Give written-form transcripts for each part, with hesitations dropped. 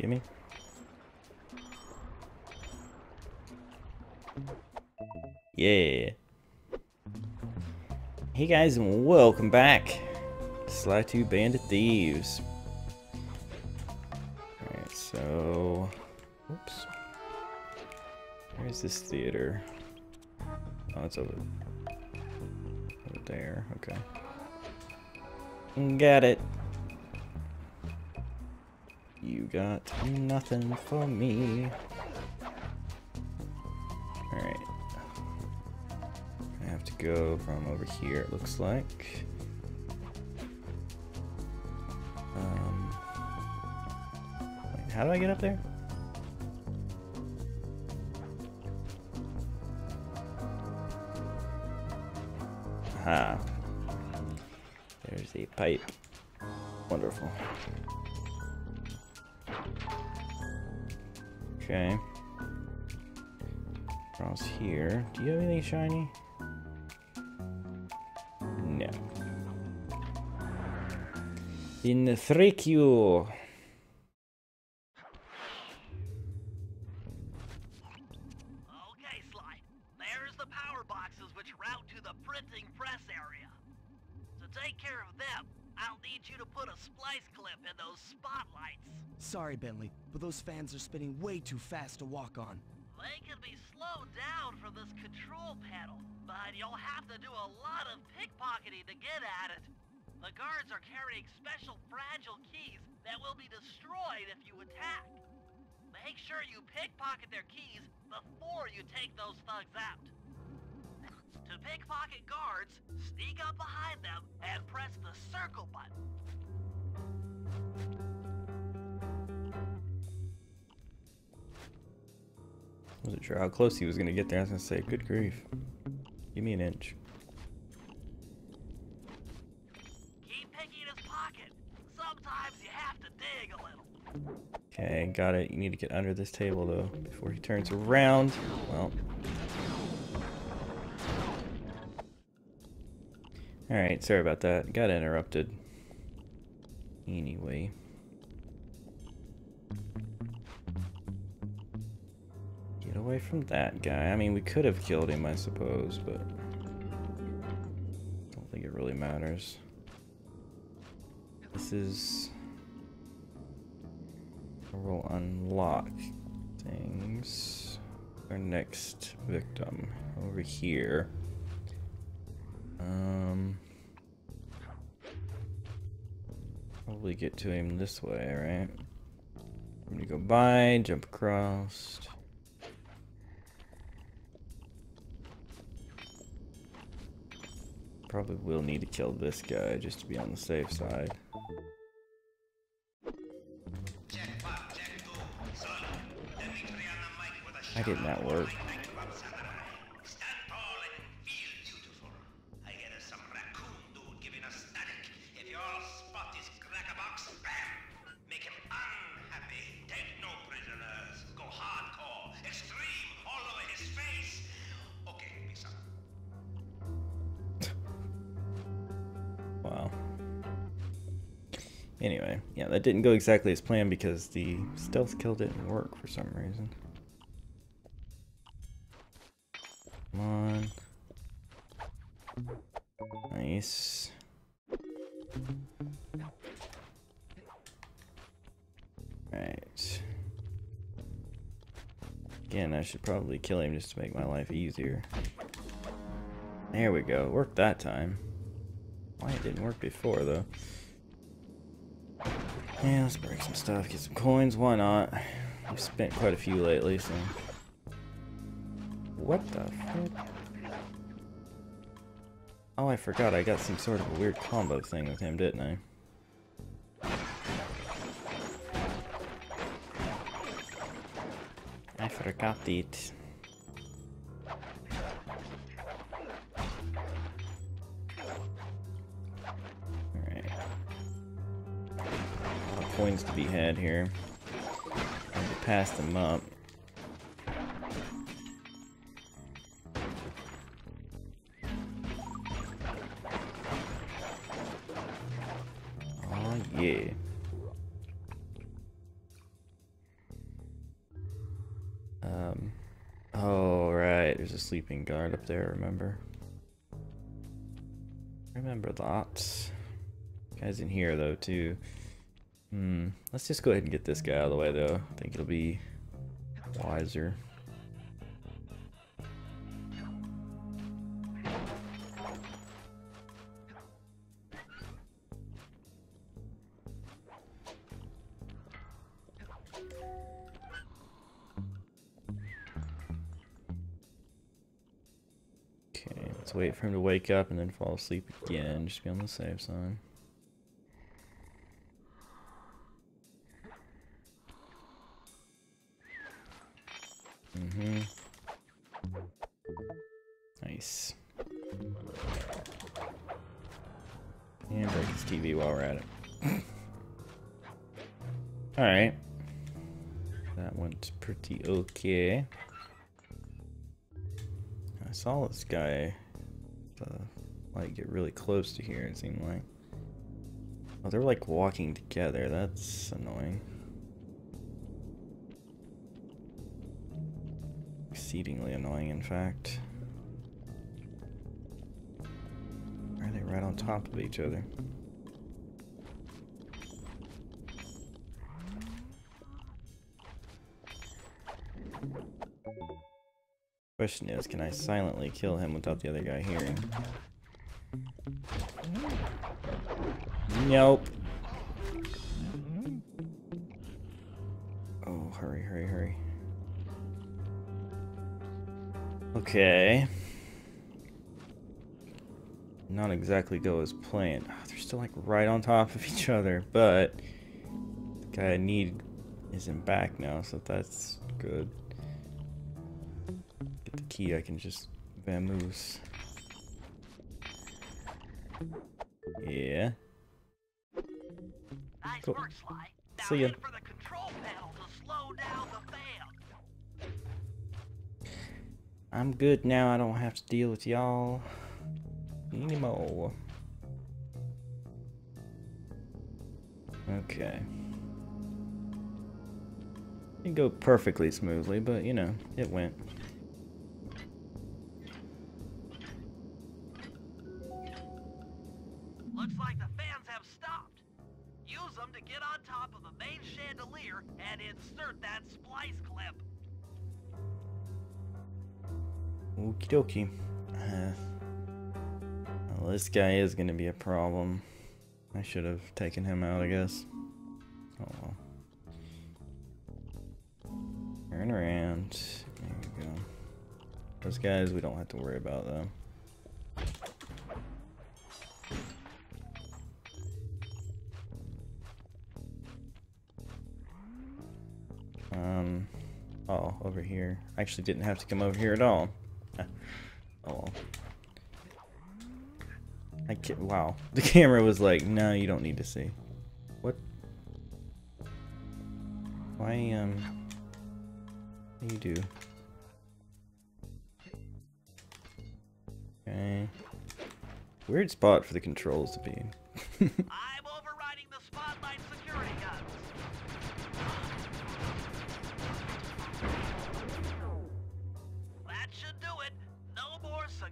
get me? Yeah. Hey guys, and welcome back to Sly 2 Band of Thieves. Alright, so... Oops. Where's this theater? Oh, it's over there. Okay. Got it. You got nothing for me. Alright. I have to go from over here, it looks like. Wait, how do I get up there? Aha. There's a pipe. Wonderful. Okay. Across here. Do you have anything shiny? No. In freak you. Okay, Sly. There's the power boxes which route to the printing press area. So take care of them. I'll need you to put a splice clip in those spotlights. Sorry, Bentley, but those fans are spinning way too fast to walk on. They can be slowed down from this control panel, but you'll have to do a lot of pickpocketing to get at it. The guards are carrying special fragile keys that will be destroyed if you attack. Make sure you pickpocket their keys before you take those thugs out. To pickpocket guards, sneak up behind them and press the circle button. I wasn't sure how close he was going to get there. I was going to say, good grief. Give me an inch. Keep picking his pocket. Sometimes you have to dig a little. Okay, got it. You need to get under this table, though, before he turns around. Well... Alright, sorry about that. Got interrupted. Anyway. Get away from that guy. I mean, we could have killed him, I suppose, but... I don't think it really matters. This is... We'll unlock things. Our next victim over here. Probably get to him this way, right? I'm gonna go by, jump across. Probably will need to kill this guy just to be on the safe side. Why didn't that work? Anyway, yeah, that didn't go exactly as planned because the stealth kill didn't work for some reason. Come on. Nice. Right. Again, I should probably kill him just to make my life easier. There we go. Worked that time. Why it didn't work before, though. Yeah, let's break some stuff, get some coins, why not? We've spent quite a few lately, so... What the fuck? Oh, I forgot I got some sort of a weird combo thing with him, didn't I? I forgot it. Coins to be had here. I have to pass them up. Oh yeah. Oh, right. There's a sleeping guard up there, remember? Remember that. Guy's in here, though, too. Let's just go ahead and get this guy out of the way, though. I think it'll be wiser. Wait for him to wake up and then fall asleep again. Just be on the safe side. Nice. And break his TV while we're at it. Alright. That went pretty okay. I saw this guy. Like get really close to here, it seemed like. Oh, they're like walking together. That's annoying. Exceedingly annoying, in fact. Why are they right on top of each other? Question is, can I silently kill him without the other guy hearing? Nope. Oh, hurry, hurry, hurry. Okay. Not exactly go as planned. Oh, they're still like right on top of each other, but the guy I need isn't back now, so that's good. The key, I can just vamoose. Yeah. Nice cool. Work, Sly. Now see ya. For the control panel to slow down the fan. I'm good now. I don't have to deal with y'all anymore. Okay. Didn't go perfectly smoothly, but you know, it went. Okie dokie. Well, this guy is going to be a problem. I should have taken him out, I guess. Oh well. Turn around. There we go. Those guys we don't have to worry about, though. Oh, over here. I actually didn't have to come over here at all. Oh, I can't. Wow, the camera was like, "No, you don't need to see." What? Why? What do you do? Okay. Weird spot for the controls to be in. I'm overriding the spotlight security guns. That should do it.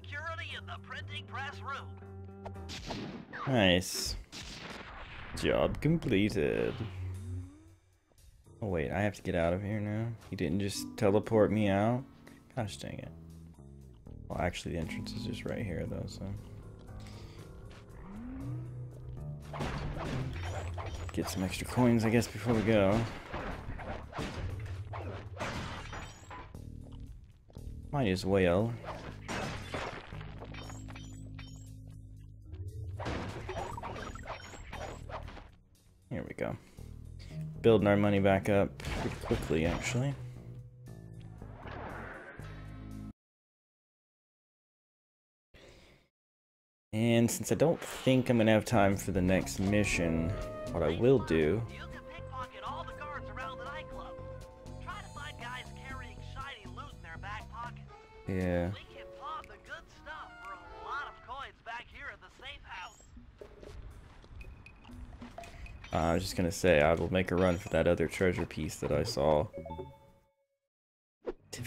Security in the printing press room. Nice. Job completed. Oh wait, I have to get out of here now? He didn't just teleport me out? Gosh dang it. Well, actually the entrance is just right here though, so. Get some extra coins, I guess, before we go. Might as well. Here we go. Building our money back up pretty quickly, actually. And since I don't think I'm going to have time for the next mission, what I will do... You can pickpocket all the guards around the nightclub. Try to find guys carrying shiny loot in their back pockets. Yeah. We can pawn the good stuff for a lot of coins back here at the safe house. I was just gonna say, I will make a run for that other treasure piece that I saw.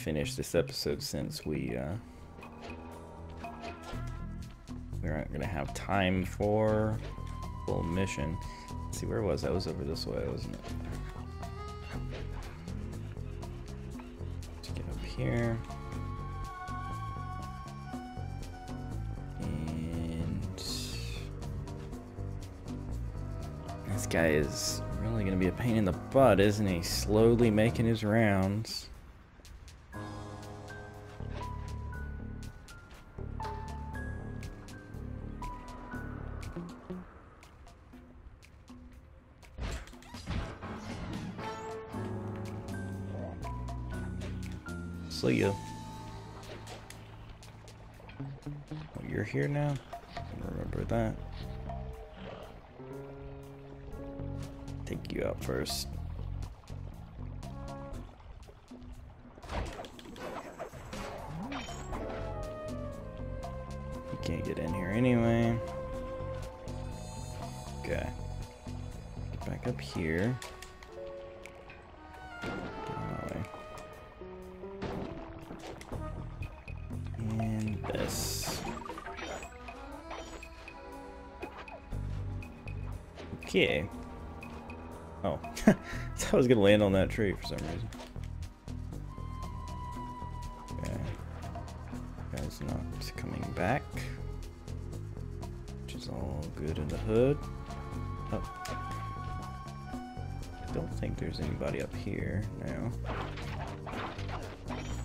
finish this episode since we aren't gonna have time for full mission. Let's see, where was I? It was over this way, wasn't it? Let's get up here. This guy is really gonna be a pain in the butt, isn't he? Slowly making his rounds. See ya. Oh, you're here now? Remember that. Take you out first. You can't get in here anyway. Okay. Get back up here. Down that way. And this. Okay. Oh, I thought I was gonna land on that tree for some reason. Okay, guy's not coming back, which is all good in the hood. Oh. I don't think there's anybody up here now.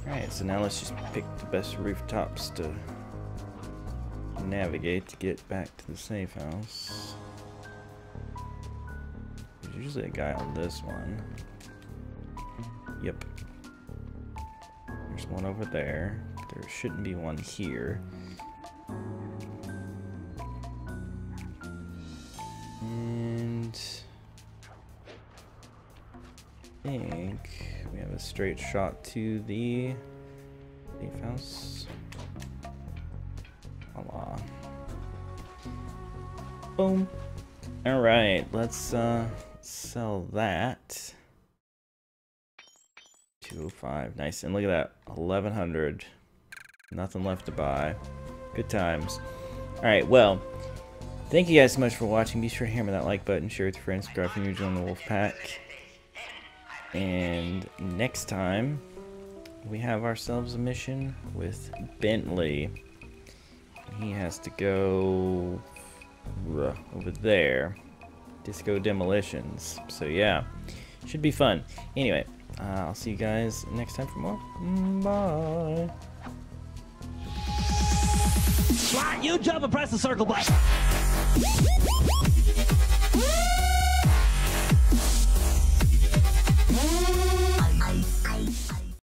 Alright, so now let's just pick the best rooftops to navigate to get back to the safe house. Usually a guy on this one. Yep. There's one over there. There shouldn't be one here. And I think we have a straight shot to the safe house. Voila. Boom. Alright, let's sell that. 205, nice. And look at that, 1100. Nothing left to buy. Good times. All right, well, thank you guys so much for watching. Be sure to hammer that like button, share with your friends, subscribe if you're new to the Wolf Pack, and next time we have ourselves a mission with Bentley. He has to go over there. Disco demolitions. So yeah, should be fun. Anyway, I'll see you guys next time for more. Bye. Sly, you jump and press the circle button.